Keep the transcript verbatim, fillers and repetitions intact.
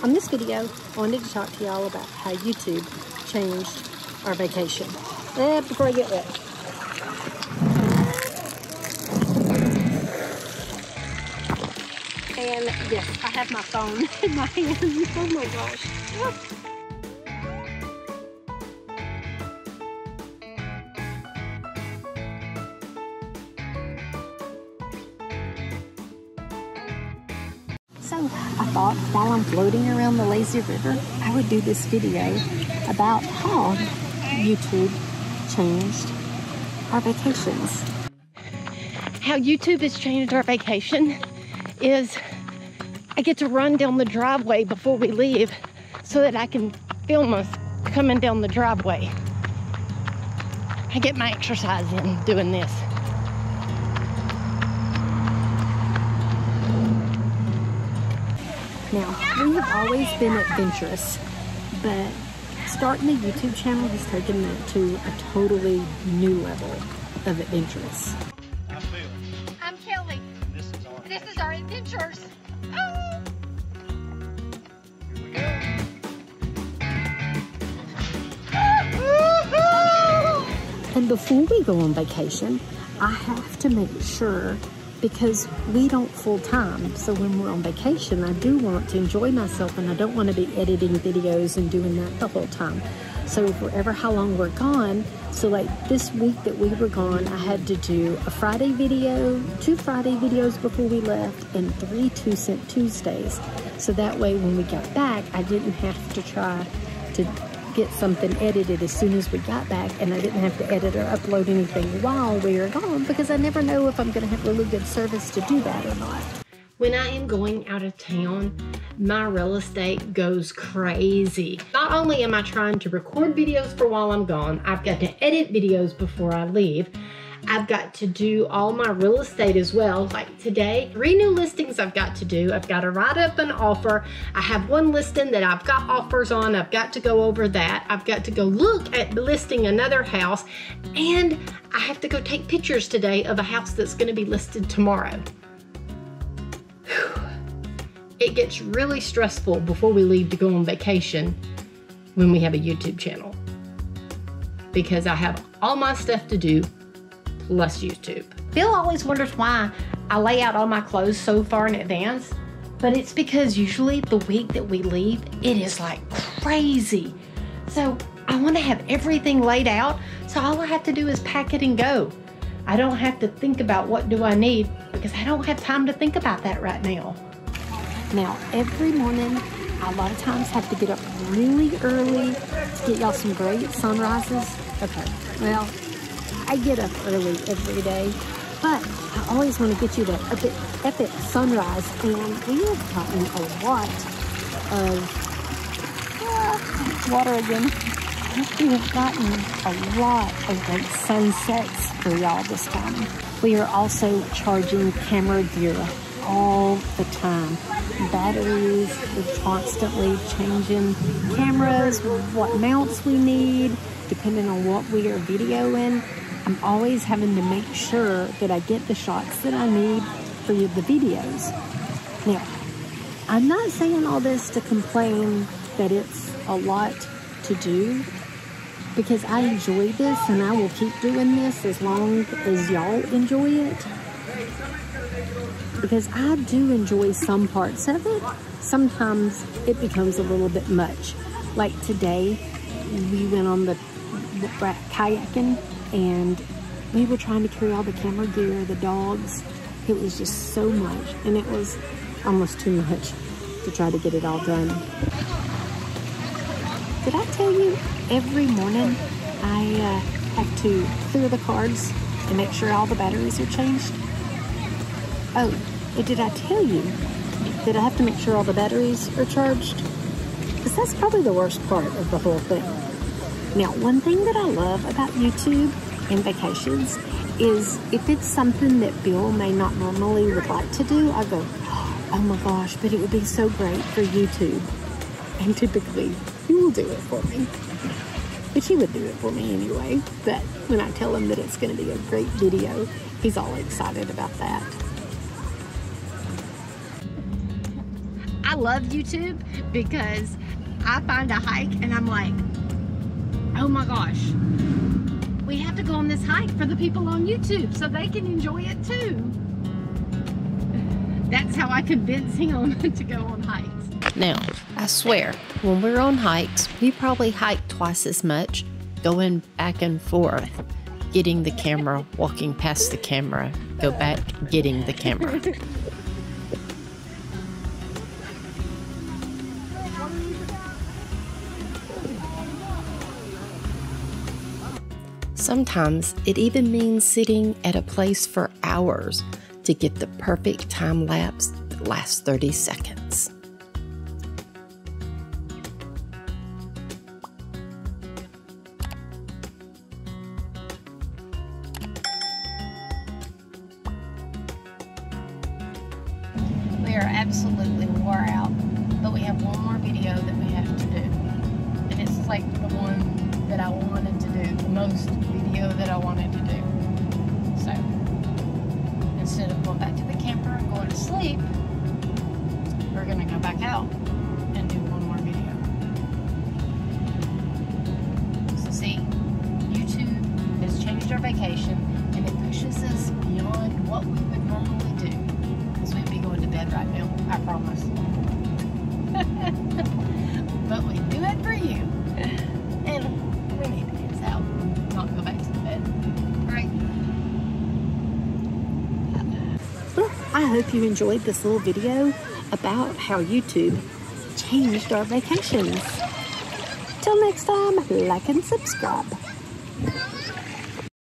On this video, I wanted to talk to y'all about how YouTube changed our vacation. Eh, before I get wet. And yes, I have my phone in my hand. Oh my gosh. So I thought while I'm floating around the lazy river, I would do this video about how YouTube changed our vacations. How YouTube has changed our vacation is I get to run down the driveway before we leave so that I can film us coming down the driveway. I get my exercise in doing this. Now, we have always been adventurous, but starting a YouTube channel has taken it to a totally new level of adventurous. I'm Bill. I'm Kelly. And this is our, this is our adventures. Oh! And before we go on vacation, I have to make sure, because we don't full-time, so when we're on vacation, I do want to enjoy myself and I don't want to be editing videos and doing that the whole time. So forever how long we're gone, so like this week that we were gone, I had to do a Friday video, two Friday videos before we left, and three two-cent Tuesdays. So that way when we got back, I didn't have to try to get something edited as soon as we got back, and I didn't have to edit or upload anything while we were gone, because I never know if I'm going to have really good service to do that or not. When I am going out of town, my real estate goes crazy. Not only am I trying to record videos for while I'm gone, I've got to edit videos before I leave. I've got to do all my real estate as well. Like today, three new listings I've got to do. I've got to write up an offer. I have one listing that I've got offers on. I've got to go over that. I've got to go look at listing another house. And I have to go take pictures today of a house that's going to be listed tomorrow. Whew. It gets really stressful before we leave to go on vacation when we have a YouTube channel, because I have all my stuff to do plus YouTube. Bill always wonders why I lay out all my clothes so far in advance, but it's because usually the week that we leave, it is like crazy. So I want to have everything laid out, so all I have to do is pack it and go. I don't have to think about what do I need, because I don't have time to think about that right now. Now, every morning, I a lot of times have to get up really early, get y'all some great sunrises. Okay, well, I get up early every day, but I always want to get you that epic, epic sunrise, and we have gotten a lot of uh, water again. We have gotten a lot of great sunsets for y'all this time. We are also charging camera gear all the time. Batteries, we're constantly changing cameras, what mounts we need, depending on what we are videoing. I'm always having to make sure that I get the shots that I need for the videos. Now, I'm not saying all this to complain that it's a lot to do, because I enjoy this and I will keep doing this as long as y'all enjoy it. Because I do enjoy some parts of it. Sometimes it becomes a little bit much. Like today, we went on the, the kayaking, and we were trying to carry all the camera gear, the dogs. It was just so much, and it was almost too much to try to get it all done. Did I tell you every morning I uh, have to clear the cards and make sure all the batteries are changed? Oh, and did I tell you that I have to make sure all the batteries are charged? Because that's probably the worst part of the whole thing. Now, one thing that I love about YouTube and vacations is if it's something that Bill may not normally would like to do, I go, oh my gosh, but it would be so great for YouTube. And typically, he will do it for me. But he would do it for me anyway. But when I tell him that it's going to be a great video, he's all excited about that. I love YouTube because I find a hike and I'm like, oh my gosh, we have to go on this hike for the people on YouTube so they can enjoy it too. That's how I convince him to go on hikes. Now, I swear, when we're on hikes, we probably hike twice as much, going back and forth, getting the camera, walking past the camera, go back, getting the camera. Sometimes it even means sitting at a place for hours to get the perfect time lapse that lasts thirty seconds. We are absolutely wore out, but we have one more video that we have to do, and it's like the one that I wanted to do, the most video that I wanted to do. So instead of going back to the camper and going to sleep, we're gonna go back out and do one more video. So see, YouTube has changed our vacation and it pushes us beyond what we would normally do, because we'd be going to bed right now, I promise. But we do it for you. And we need to get us out, not go back to the bed. Right? Well, I hope you enjoyed this little video about how YouTube changed our vacations. Till next time, like and subscribe.